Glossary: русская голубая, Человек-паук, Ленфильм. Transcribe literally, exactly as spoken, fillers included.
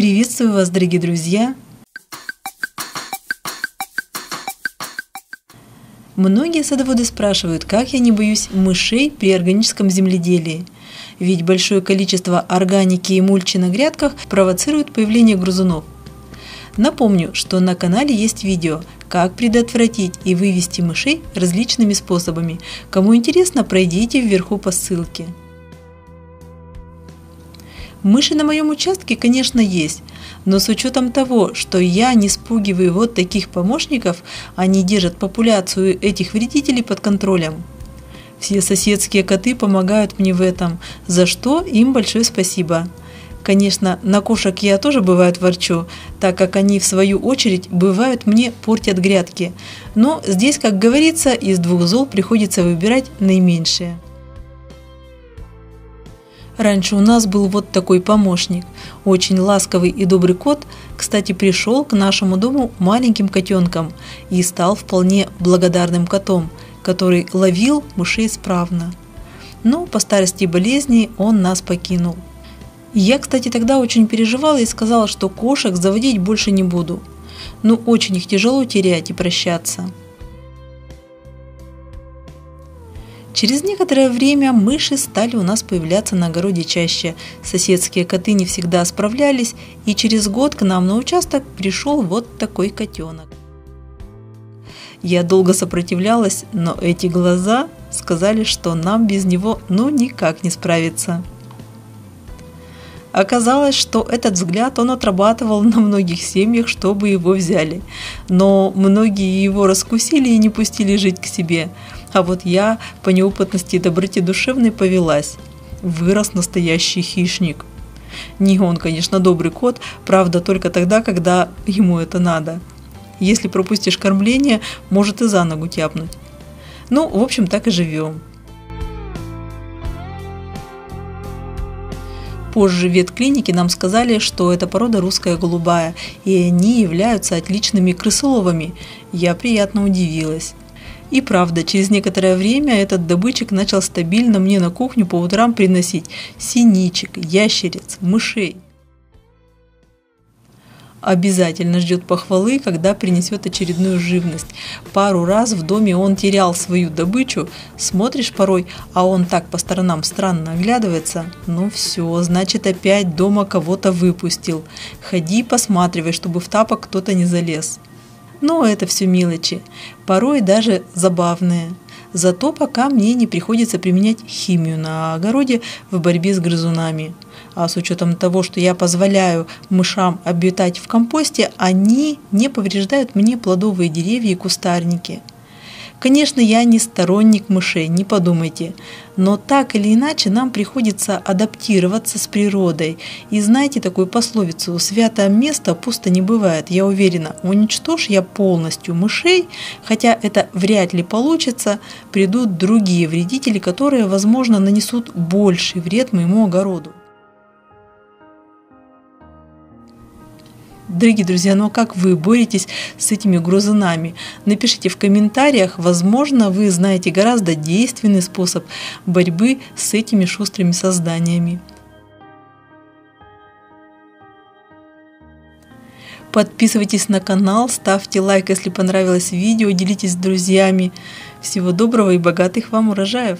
Приветствую вас, дорогие друзья! Многие садоводы спрашивают, как я не боюсь мышей при органическом земледелии. Ведь большое количество органики и мульчи на грядках провоцирует появление грызунов. Напомню, что на канале есть видео «Как предотвратить и вывести мышей различными способами». Кому интересно, пройдите вверху по ссылке. Мыши на моем участке, конечно, есть, но с учетом того, что я не спугиваю вот таких помощников, они держат популяцию этих вредителей под контролем. Все соседские коты помогают мне в этом, за что им большое спасибо. Конечно, на кошек я тоже бывает ворчу, так как они в свою очередь бывают мне портят грядки, но здесь, как говорится, из двух зол приходится выбирать наименьшее. Раньше у нас был вот такой помощник, очень ласковый и добрый кот, кстати, пришел к нашему дому маленьким котенком и стал вполне благодарным котом, который ловил мышей исправно. Но по старости и болезни он нас покинул. Я, кстати, тогда очень переживала и сказала, что кошек заводить больше не буду. Но очень их тяжело терять и прощаться. Через некоторое время мыши стали у нас появляться на огороде чаще, соседские коты не всегда справлялись, и через год к нам на участок пришел вот такой котенок. Я долго сопротивлялась, но эти глаза сказали, что нам без него ну никак не справиться. Оказалось, что этот взгляд он отрабатывал на многих семьях, чтобы его взяли, но многие его раскусили и не пустили жить к себе. А вот я по неопытности и доброте душевной повелась. Вырос настоящий хищник. Не он, конечно, добрый кот, правда, только тогда, когда ему это надо. Если пропустишь кормление, может и за ногу тяпнуть. Ну, в общем, так и живем. Позже в ветклинике нам сказали, что это порода русская голубая, и они являются отличными крысоловами. Я приятно удивилась. И правда, через некоторое время этот добытчик начал стабильно мне на кухню по утрам приносить синичек, ящериц, мышей. Обязательно ждет похвалы, когда принесет очередную живность. Пару раз в доме он терял свою добычу, смотришь порой, а он так по сторонам странно оглядывается. Ну все, значит опять дома кого-то выпустил. Ходи посматривай, чтобы в тапок кто-то не залез. Но это все мелочи, порой даже забавные. Зато пока мне не приходится применять химию на огороде в борьбе с грызунами. А с учетом того, что я позволяю мышам обитать в компосте, они не повреждают мне плодовые деревья и кустарники. Конечно, я не сторонник мышей, не подумайте, но так или иначе нам приходится адаптироваться с природой. И знаете такую пословицу: «Святое место пусто не бывает». Я уверена, уничтожь я полностью мышей, хотя это вряд ли получится, придут другие вредители, которые, возможно, нанесут больший вред моему огороду. Дорогие друзья, ну а как вы боретесь с этими грызунами? Напишите в комментариях, возможно, вы знаете гораздо действенный способ борьбы с этими шустрыми созданиями. Подписывайтесь на канал, ставьте лайк, если понравилось видео, делитесь с друзьями. Всего доброго и богатых вам урожаев!